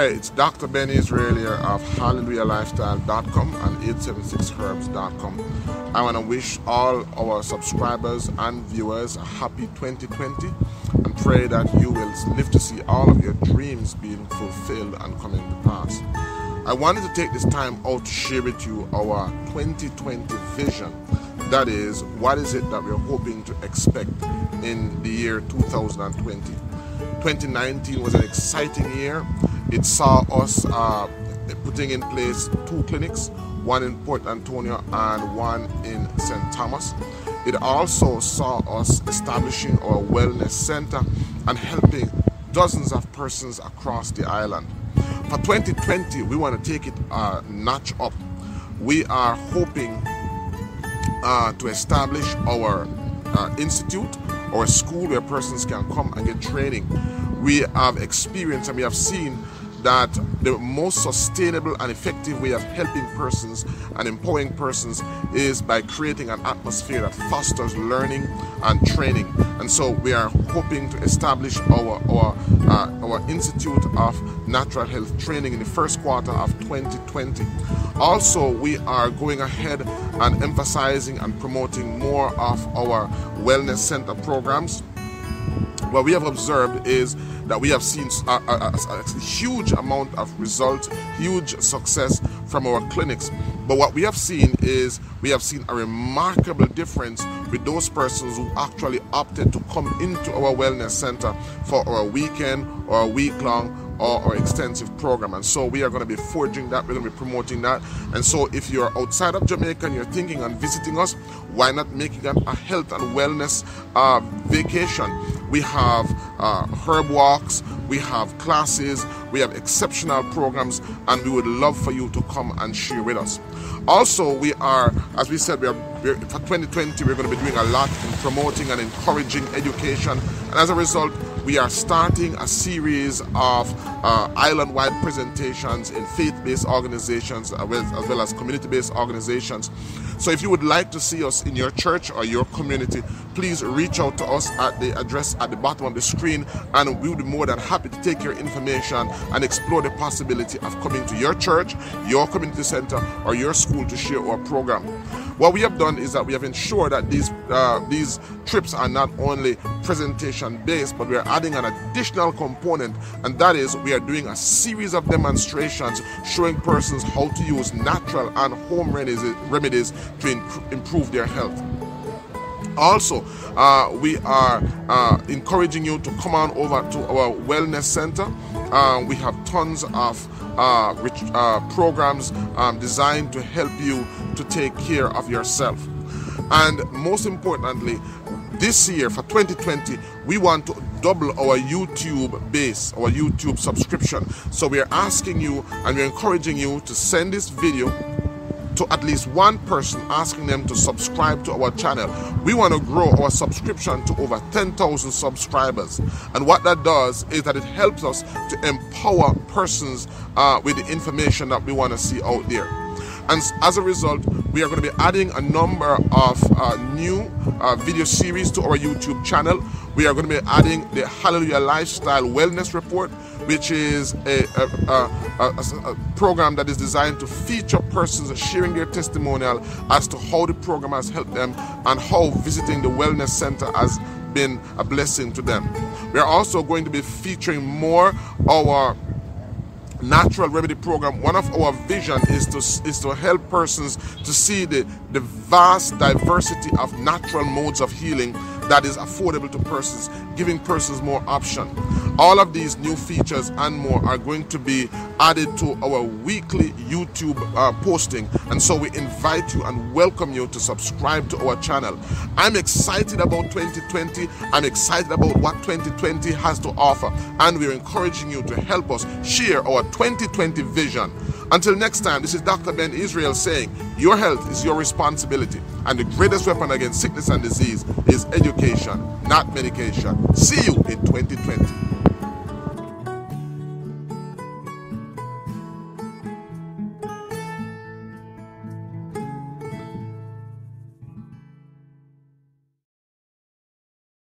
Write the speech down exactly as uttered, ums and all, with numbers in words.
Hey, it's Doctor Ben-Yisrael here of Hallelujah Lifestyle dot com and eight seven six herbs dot com. I want to wish all our subscribers and viewers a happy twenty twenty and pray that you will live to see all of your dreams being fulfilled and coming to pass. I wanted to take this time out to share with you our twenty twenty vision. That is, what is it that we're hoping to expect in the year two thousand twenty? twenty nineteen was an exciting year. It saw us uh, putting in place two clinics, one in Port Antonio and one in Saint Thomas. It also saw us establishing our wellness center and helping dozens of persons across the island. For twenty twenty, we want to take it a notch up. We are hoping uh, to establish our uh, institute or a school where persons can come and get training. We have experienced and we have seen that the most sustainable and effective way of helping persons and empowering persons is by creating an atmosphere that fosters learning and training. And so we are hoping to establish our our, uh, our Institute of Natural Health Training in the first quarter of twenty twenty. Also, we are going ahead and emphasizing and promoting more of our wellness center programs. What we have observed is that we have seen a, a, a huge amount of results, huge success from our clinics. But what we have seen is we have seen a remarkable difference with those persons who actually opted to come into our wellness center for our weekend or a week-long or our extensive program. And so we are going to be forging that, we're going to be promoting that. And so if you're outside of Jamaica and you're thinking on visiting us, why not making that a health and wellness uh, vacation? We have uh, herb walks, we have classes, we have exceptional programs, and we would love for you to come and share with us. Also, we are, as we said, we are, we're, for twenty twenty, we're going to be doing a lot in promoting and encouraging education. And as a result, we are starting a series of uh, island-wide presentations in faith-based organizations as well, as well as community-based organizations. So if you would like to see us in your church or your community, please reach out to us at the address at the bottom of the screen, and we would be more than happy to take your information and explore the possibility of coming to your church, your community center, or your school to share our program. What we have done is that we have ensured that these uh, these trips are not only presentation-based, but we are adding an additional component, and that is we are doing a series of demonstrations showing persons how to use natural and home remedies to imp- improve their health. Also, uh, we are uh, encouraging you to come on over to our wellness center. Uh, we have tons of uh, rich, uh, programs um, designed to help you to take care of yourself. And most importantly, this year for twenty twenty, we want to double our YouTube base, our YouTube subscription. So we are asking you and we're encouraging you to send this video to at least one person, asking them to subscribe to our channel. We want to grow our subscription to over ten thousand subscribers, and what that does is that it helps us to empower persons uh, with the information that we want to see out there. And as a result, we are going to be adding a number of uh, new uh, video series to our YouTube channel. We are going to be adding the Hallelujah Lifestyle Wellness Report, which is a, a, a, a, a program that is designed to feature persons sharing their testimonial as to how the program has helped them and how visiting the wellness center has been a blessing to them. We are also going to be featuring more our Natural Remedy Program. One of our vision is to is to help persons to see the, the vast diversity of natural modes of healing that is affordable to persons, giving persons more option. All of these new features and more are going to be added to our weekly YouTube uh, posting, and so we invite you and welcome you to subscribe to our channel. I'm excited about twenty twenty. I'm excited about what twenty twenty has to offer, and we're encouraging you to help us share our twenty twenty vision. Until next time, this is Doctor Ben-Yisrael saying, your health is your responsibility, and the greatest weapon against sickness and disease is education, not medication. See you in twenty twenty.